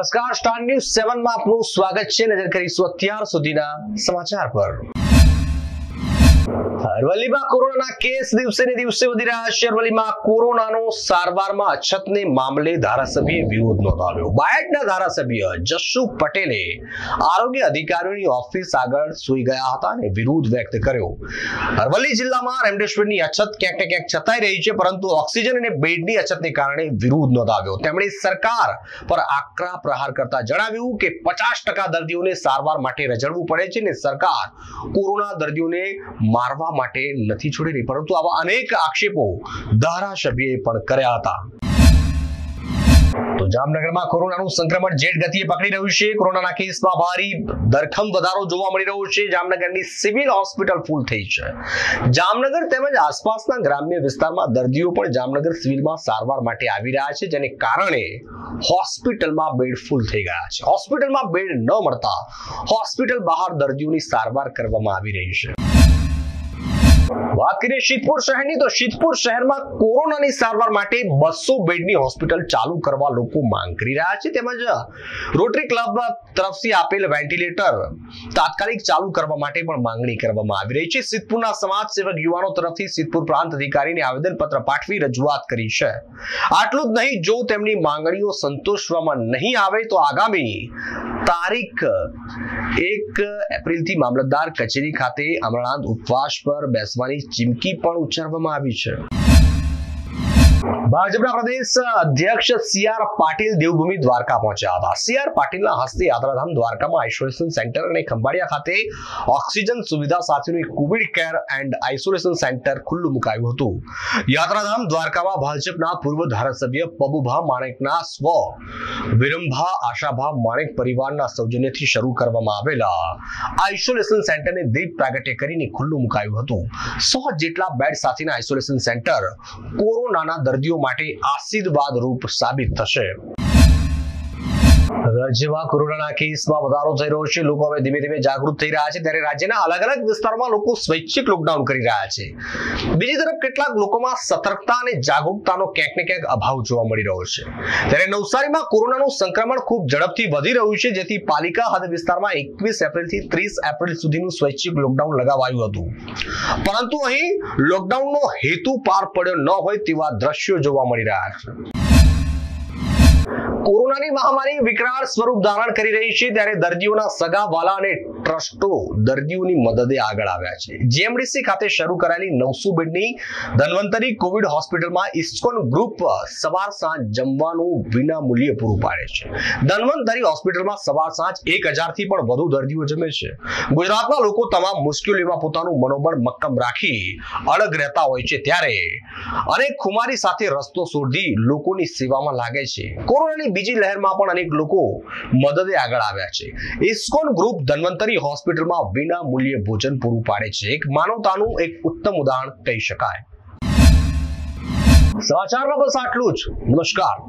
नमस्कार, star news 7 में आपनु स्वागत है। नजर करीशुं अत्यार सुधीना समाचार पर। अरवलीमां कोरोना केस दिवसेने दिवसे वधी रह्या छे। अरवलीमां कोरोनानो सारवारमां अछतने मामले धारासभ्य विरोध नोंधाव्यो। बायडना धारासभ्य जस्सू पटेले आरोग्य अधिकारीओनी ऑफिस आगळ सूई गया हता अने विरोध व्यक्त कर्यो। अरवली जिल्लामां रेमडेसिवीरनी अछत क्यांक क्यांक छताई रही छे, परंतु ऑक्सिजन अने बेडनी अछतने कारणे विरोध नोंधाव्यो। तेमणे सरकार पर आकरा प्रहार करता जणाव्युं के 50% दर्दीओने सारवार माटे रजडवुं पड़े छे अने सरकार कोरोना दर्दीओने मारवा माटे नथी छोड़ी रही, परंतु आवा अनेक आक्षेपों धारासभ्ये पण कर्या हता। तो जामनगर में कोरोना संक्रमण जेट गतिए पकड़ी रह्युं छे। कोरोना केस में भारी धरखम वधारो जोवा मळी रह्यो छे। जामनगरनी सिविल होस्पिटल फूल थई छे। जामनगर तेमज आसपासना ग्राम्य विस्तारमां दर्दीओ पण जामनगर सिविलमां सारवार माटे आवी रह्या छे, जेने कारणे होस्पिटलमां बेड फूल थई गया छे। होस्पिटलमां बेड न मळता होस्पिटल बहार दर्दीओनी सारवार करवामां आवी रही छे। बात करें शीतपुर शहर, तो शीतपुर शहर में कोरोना की सारवार माटे 200 बेडनी हॉस्पिटल चालू करवा लोको मांग करी रह्या छे। तेमज रोटरी क्लब तरफ से आपेल वेंटिलेटर तात्कालिक चालू करवा माटे पण मांगणी करवामां आवी रही छे। शीतपुरना समाज सेवक युवाओं तरफ शीतपुर प्रांत अधिकारी ने आवेदन पत्र पाठवी रजूआत करी छे। आटलुं ज नहीं, जो तेमनी मांगणीओ संतोषवामां नहीं आवे तो आगामी तारीख 1 एप्रिल थी मामलतदार कचेरी खाते अमरणांत उपवास पर बेसवानी चिमकी पर उच्चारवामां आवी छे। भाजपा प्रदेश अध्यक्ष सीआर पाटिल देवभूमि द्वारका पहुंचा था। सीआर पाटिल हस्ते यात्राधाम द्वारका में आइसोलेशन सेंटर और खंभाड़िया खाते ऑक्सीजन सुविधा साथी covid care and isolation centre खुल्लू मुकायु हतु। यात्राधाम द्वारका में भाजपा पूर्व धारासभ्य पबुभा माणेकना स्व विरंभा आशाभा माणेक परिवार सौजन्यथी शुरू करवामां आवेला आइसोलेशन सेंटर ने दीप प्रागट्य करीने खुल्लू मुकायु हतु। 100 जेटला बेड साथीना आइसोलेशन सेंटर कोरोना दर्दियों माटे आशीर्वाद रूप साबित थशे। राज्यमां कोरोना केसमां वधारो थई रह्यो छे। लोको हवे धीमे-धीमे जागृत थई रह्या छे, त्यारे राज्यना अलग-अलग विस्तारोमां लोको स्वैच्छिक लॉकडाउन करी रह्या छे। बीजी तरफ કેટલાક લોકોમાં સતર્કતા અને જાગૃતતાનો ક્યાંક ને ક્યાંક અભાવ જોવા મળી રહ્યો છે। ત્યારે નવસારીમાં કોરોનાનું સંક્રમણ ખૂબ ઝડપથી વધી રહ્યું છે, જેથી પાલિકા હદ વિસ્તારમાં 21 એપ્રિલ થી 30 એપ્રિલ સુધીનું સ્વૈચ્છિક લોકડાઉન લગાવાયું હતું, પરંતુ અહીં લોકડાઉનનો હેતુ પાર પડ્યો ન હોય તેવા દ્રશ્યો જોવા મળી રહ્યા છે। कोरोना की महामारी विकराल स्वरूप धारण करी रही है, त्यारे दर्दीओना सगा वाला अने ट्रस्टो दर्दीओनी मददे आगळ आव्या छे। जीएमडीसी खाते शुरू करायेली 900 बेडनी धन्वंतरी कोविड होस्पिटल में इस्कोन ग्रुप सवार सांज जमवानुं विनामूल्य पूरुं पाडे छे। धन्वंतरी होस्पिटल में सवार सांज 1000 थी पण वधु दर्दीओ जमे छे। गुजरात में लोको तमाम मुश्केलीमां पोतानुं मनोबळ मक्कम राखी अलग रहता होय छे, त्यारे अनेक खुमारी साथे रस्तो शोधी लोकोनी सेवामां लागे छे। कोरोना बीजी लहर में पण अनेक लोको मददे आगळ आव्या छे। इस्कोन ग्रुप धन्वंतरी हॉस्पिटल में बिना मूल्य भोजन पूरुं पाडे छे। एक मानवतानुं एक उत्तम उदाहरण कही शकाय। समाचारमां बस आटलुं ज। नमस्कार।